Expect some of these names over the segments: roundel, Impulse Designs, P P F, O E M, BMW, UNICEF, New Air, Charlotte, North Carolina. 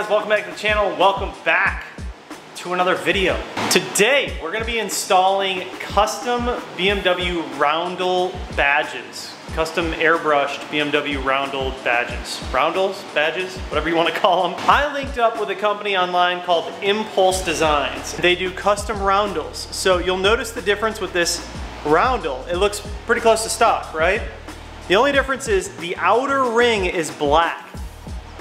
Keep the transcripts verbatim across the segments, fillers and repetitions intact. guys, welcome back to the channel. Welcome back to another video. Today, we're gonna be installing custom B M W roundel badges. Custom airbrushed B M W roundel badges. Roundels, badges, whatever you wanna call them. I linked up with a company online called Impulse Designs. They do custom roundels. So you'll notice the difference with this roundel. It looks pretty close to stock, right? The only difference is the outer ring is black.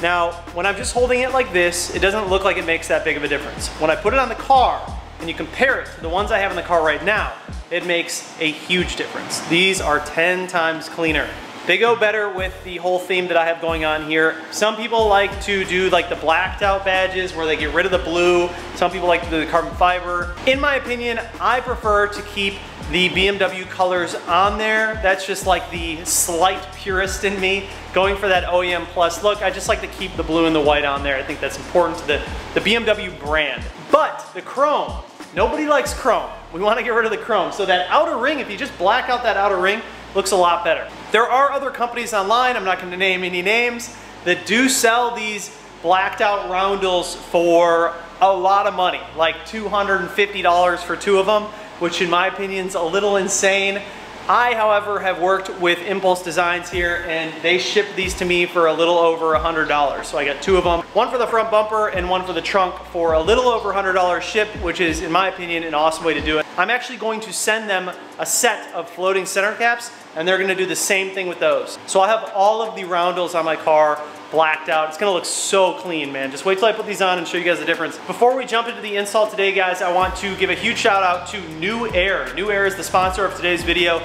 Now, when I'm just holding it like this, it doesn't look like it makes that big of a difference. When I put it on the car and you compare it to the ones I have in the car right now, it makes a huge difference. These are ten times cleaner. They go better with the whole theme that I have going on here. Some people like to do like the blacked out badges where they get rid of the blue. Some people like to do the carbon fiber. In my opinion, I prefer to keep the B M W colors on there. That's just like the slight purist in me, going for that O E M plus look. I just like to keep the blue and the white on there. I think that's important to the, the B M W brand. But the chrome, nobody likes chrome. We wanna get rid of the chrome. So that outer ring, if you just black out that outer ring, looks a lot better. There are other companies online, I'm not gonna name any names, that do sell these blacked out roundels for a lot of money, like two hundred fifty dollars for two of them, which in my opinion is a little insane. I, however, have worked with Impulse Designs here and they shipped these to me for a little over one hundred dollars. So I got two of them, one for the front bumper and one for the trunk for a little over one hundred dollars ship, which is, in my opinion, an awesome way to do it. I'm actually going to send them a set of floating center caps and they're gonna do the same thing with those. So I'll have all of the roundels on my car blacked out. It's gonna look so clean, man. Just wait till I put these on and show you guys the difference. Before we jump into the install today, guys, I want to give a huge shout out to New Air. New Air is the sponsor of today's video.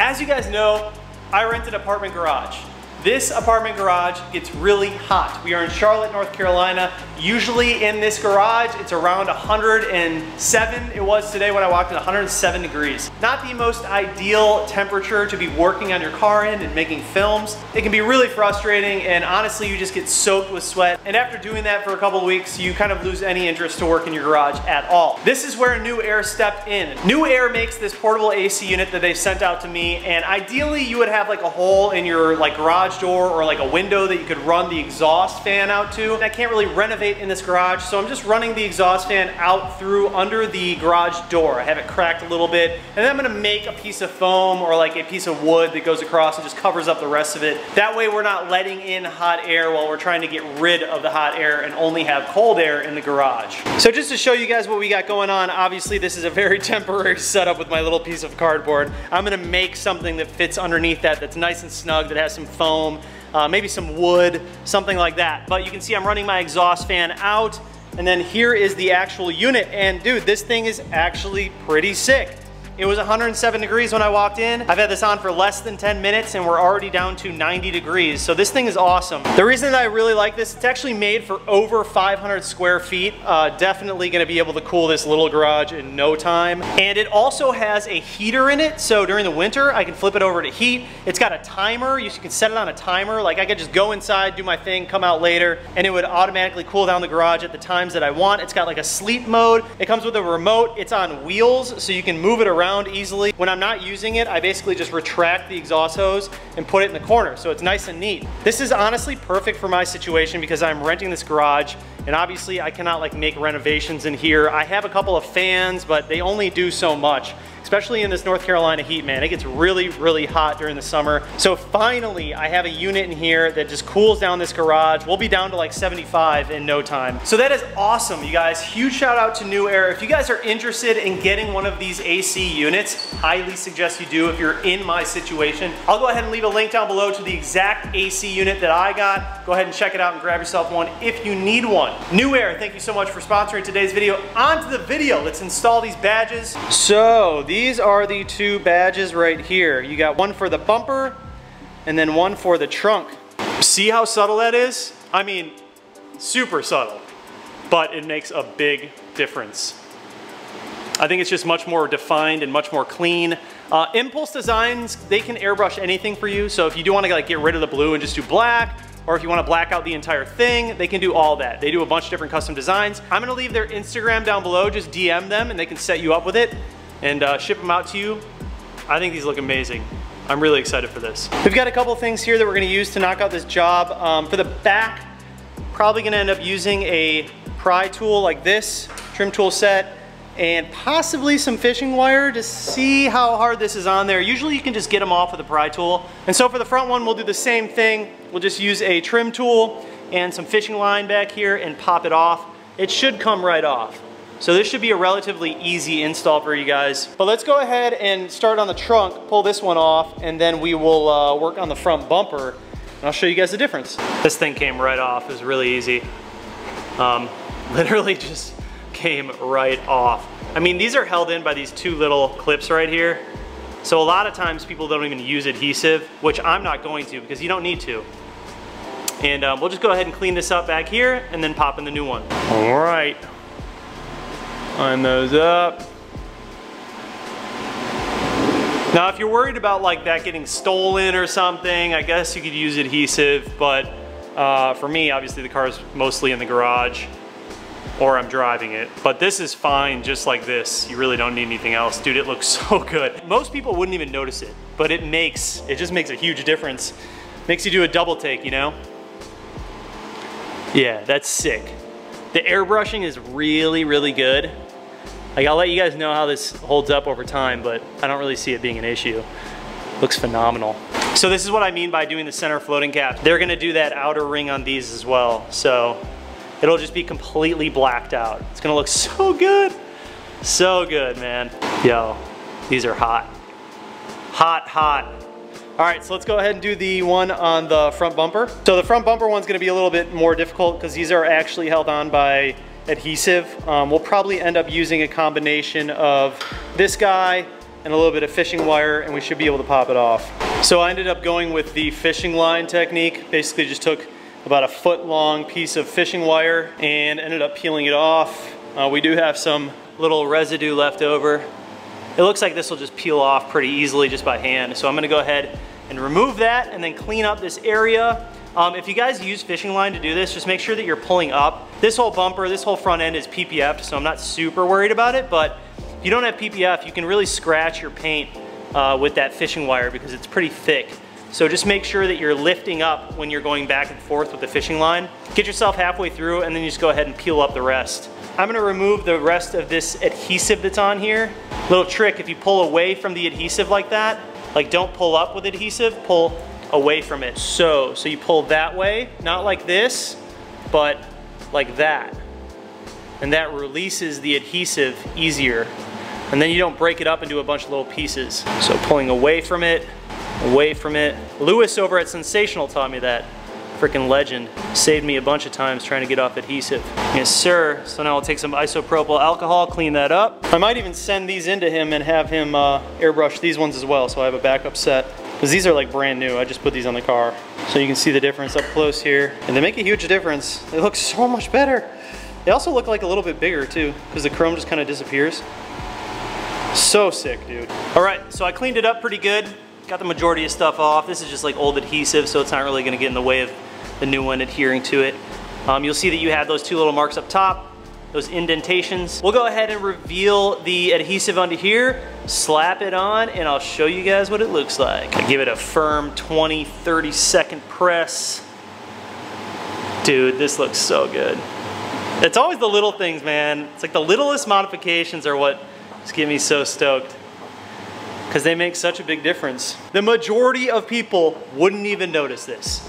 As you guys know, I rent an apartment garage. This apartment garage gets really hot. We are in Charlotte, North Carolina. Usually in this garage, it's around one hundred seven. It was today when I walked in, one hundred seven degrees. Not the most ideal temperature to be working on your car in and making films. It can be really frustrating and honestly, you just get soaked with sweat. And after doing that for a couple of weeks, you kind of lose any interest to work in your garage at all. This is where New Air stepped in. New Air makes this portable A C unit that they sent out to me. And ideally you would have like a hole in your like garage door or like a window that you could run the exhaust fan out to. And I can't really renovate in this garage, so I'm just running the exhaust fan out through under the garage door. I have it cracked a little bit, and then I'm gonna make a piece of foam or like a piece of wood that goes across and just covers up the rest of it. That way we're not letting in hot air while we're trying to get rid of the hot air and only have cold air in the garage. So just to show you guys what we got going on, obviously this is a very temporary setup with my little piece of cardboard. I'm gonna make something that fits underneath that, that's nice and snug, that has some foam. Uh, maybe some wood, something like that. But you can see I'm running my exhaust fan out, and then here is the actual unit. And dude, this thing is actually pretty sick. It was one hundred seven degrees when I walked in. I've had this on for less than ten minutes and we're already down to ninety degrees. So this thing is awesome. The reason that I really like this, it's actually made for over five hundred square feet. Uh, definitely gonna be able to cool this little garage in no time. And it also has a heater in it. So during the winter, I can flip it over to heat. It's got a timer. You can set it on a timer. Like I could just go inside, do my thing, come out later, and it would automatically cool down the garage at the times that I want. It's got like a sleep mode. It comes with a remote. It's on wheels, so you can move it around easily. When I'm not using it, I basically just retract the exhaust hose and put it in the corner, so it's nice and neat. This is honestly perfect for my situation because I'm renting this garage and obviously I cannot like make renovations in here. I have a couple of fans, but they only do so much, especially in this North Carolina heat, man. It gets really, really hot during the summer. So finally, I have a unit in here that just cools down this garage. We'll be down to like seventy-five in no time. So that is awesome, you guys. Huge shout out to New Air. If you guys are interested in getting one of these A C units, highly suggest you do if you're in my situation. I'll go ahead and leave a link down below to the exact A C unit that I got. Go ahead and check it out and grab yourself one if you need one. New Air, thank you so much for sponsoring today's video. On to the video, let's install these badges. So these These are the two badges right here. You got one for the bumper and then one for the trunk. See how subtle that is? I mean, super subtle, but it makes a big difference. I think it's just much more defined and much more clean. Uh, Impulse Designs, they can airbrush anything for you. So if you do wanna like get rid of the blue and just do black, or if you wanna black out the entire thing, they can do all that. They do a bunch of different custom designs. I'm gonna leave their Instagram down below, just D M them and they can set you up with it and uh, ship them out to you. I think these look amazing. I'm really excited for this. We've got a couple things here that we're gonna use to knock out this job. Um, for the back, probably gonna end up using a pry tool like this, trim tool set, and possibly some fishing wire to see how hard this is on there. Usually you can just get them off with a pry tool. And so for the front one, we'll do the same thing. We'll just use a trim tool and some fishing line back here and pop it off. It should come right off. So this should be a relatively easy install for you guys. But let's go ahead and start on the trunk, pull this one off, and then we will uh, work on the front bumper, and I'll show you guys the difference. This thing came right off. It was really easy. Um, literally just came right off. I mean, these are held in by these two little clips right here. So a lot of times people don't even use adhesive, which I'm not going to because you don't need to. And um, we'll just go ahead and clean this up back here and then pop in the new one. All right, line those up. Now, if you're worried about like that getting stolen or something, I guess you could use adhesive, but uh, for me, obviously the car is mostly in the garage or I'm driving it. But this is fine just like this. You really don't need anything else. Dude, it looks so good. Most people wouldn't even notice it, but it makes, it just makes a huge difference. Makes you do a double take, you know? Yeah, that's sick. The airbrushing is really, really good. Like, I'll let you guys know how this holds up over time, but I don't really see it being an issue. Looks phenomenal. So this is what I mean by doing the center floating cap. They're gonna do that outer ring on these as well. So it'll just be completely blacked out. It's gonna look so good. So good, man. Yo, these are hot. Hot, hot. All right, so let's go ahead and do the one on the front bumper. So the front bumper one's gonna be a little bit more difficult because these are actually held on by adhesive. Um, we'll probably end up using a combination of this guy and a little bit of fishing wire, and we should be able to pop it off. So I ended up going with the fishing line technique. Basically just took about a foot long piece of fishing wire and ended up peeling it off. Uh, we do have some little residue left over. It looks like this will just peel off pretty easily just by hand. So I'm gonna go ahead and remove that and then clean up this area. Um, if you guys use fishing line to do this, just make sure that you're pulling up. This whole bumper, this whole front end is P P F'd, so I'm not super worried about it, but if you don't have P P F, you can really scratch your paint uh, with that fishing wire because it's pretty thick. So just make sure that you're lifting up when you're going back and forth with the fishing line. Get yourself halfway through and then you just go ahead and peel up the rest. I'm gonna remove the rest of this adhesive that's on here. Little trick, if you pull away from the adhesive like that, like don't pull up with adhesive, pull away from it. So, so you pull that way, not like this, but like that. And that releases the adhesive easier. And then you don't break it up into a bunch of little pieces. So pulling away from it, away from it. Lewis over at Sensational taught me that. Freaking legend. Saved me a bunch of times trying to get off adhesive. Yes, sir. So now I'll take some isopropyl alcohol, clean that up. I might even send these into him and have him uh, airbrush these ones as well, so I have a backup set. Because these are like brand new. I just put these on the car. So you can see the difference up close here. And they make a huge difference. They look so much better. They also look like a little bit bigger too, because the chrome just kind of disappears. So sick, dude. All right, so I cleaned it up pretty good. Got the majority of stuff off. This is just like old adhesive, so it's not really gonna get in the way of the new one adhering to it. Um, you'll see that you have those two little marks up top, those indentations. We'll go ahead and reveal the adhesive onto here, slap it on, and I'll show you guys what it looks like. I give it a firm twenty, thirty second press. Dude, this looks so good. It's always the little things, man. It's like the littlest modifications are what just get me so stoked, because they make such a big difference. The majority of people wouldn't even notice this.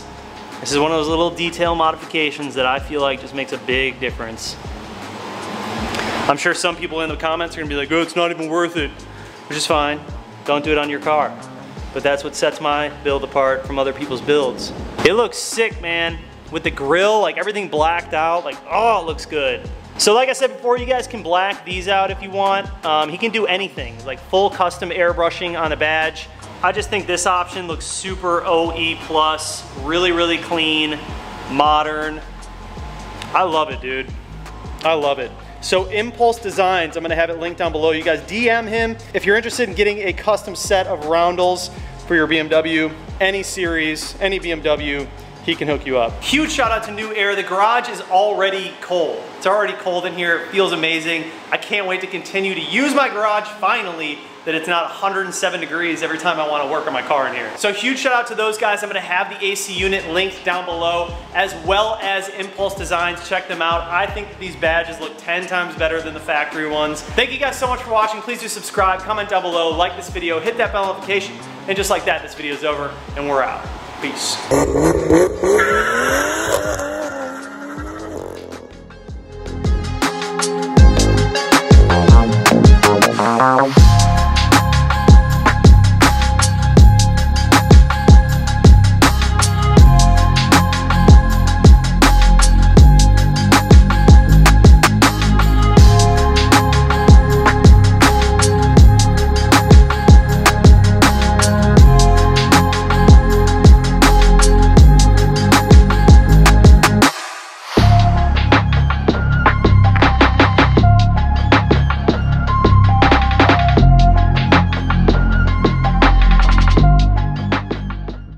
This is one of those little detail modifications that I feel like just makes a big difference. I'm sure some people in the comments are gonna be like, oh, it's not even worth it, which is fine. Don't do it on your car. But that's what sets my build apart from other people's builds. It looks sick, man. With the grill, like everything blacked out, like, oh, it looks good. So like I said before, you guys can black these out if you want. Um, he can do anything, like full custom airbrushing on a badge. I just think this option looks super O E plus, really, really clean, modern. I love it, dude. I love it. So Impulse Designs, I'm gonna have it linked down below. You guys D M him if you're interested in getting a custom set of roundels for your B M W, any series, any B M W. He can hook you up. Huge shout out to New Air. The garage is already cold. It's already cold in here. It feels amazing. I can't wait to continue to use my garage finally that it's not one hundred seven degrees every time I wanna work on my car in here. So huge shout out to those guys. I'm gonna have the A C unit linked down below, as well as Impulse Designs. Check them out. I think that these badges look ten times better than the factory ones. Thank you guys so much for watching. Please do subscribe, comment down below, like this video, hit that bell notification, and just like that, this video is over and we're out. Peace.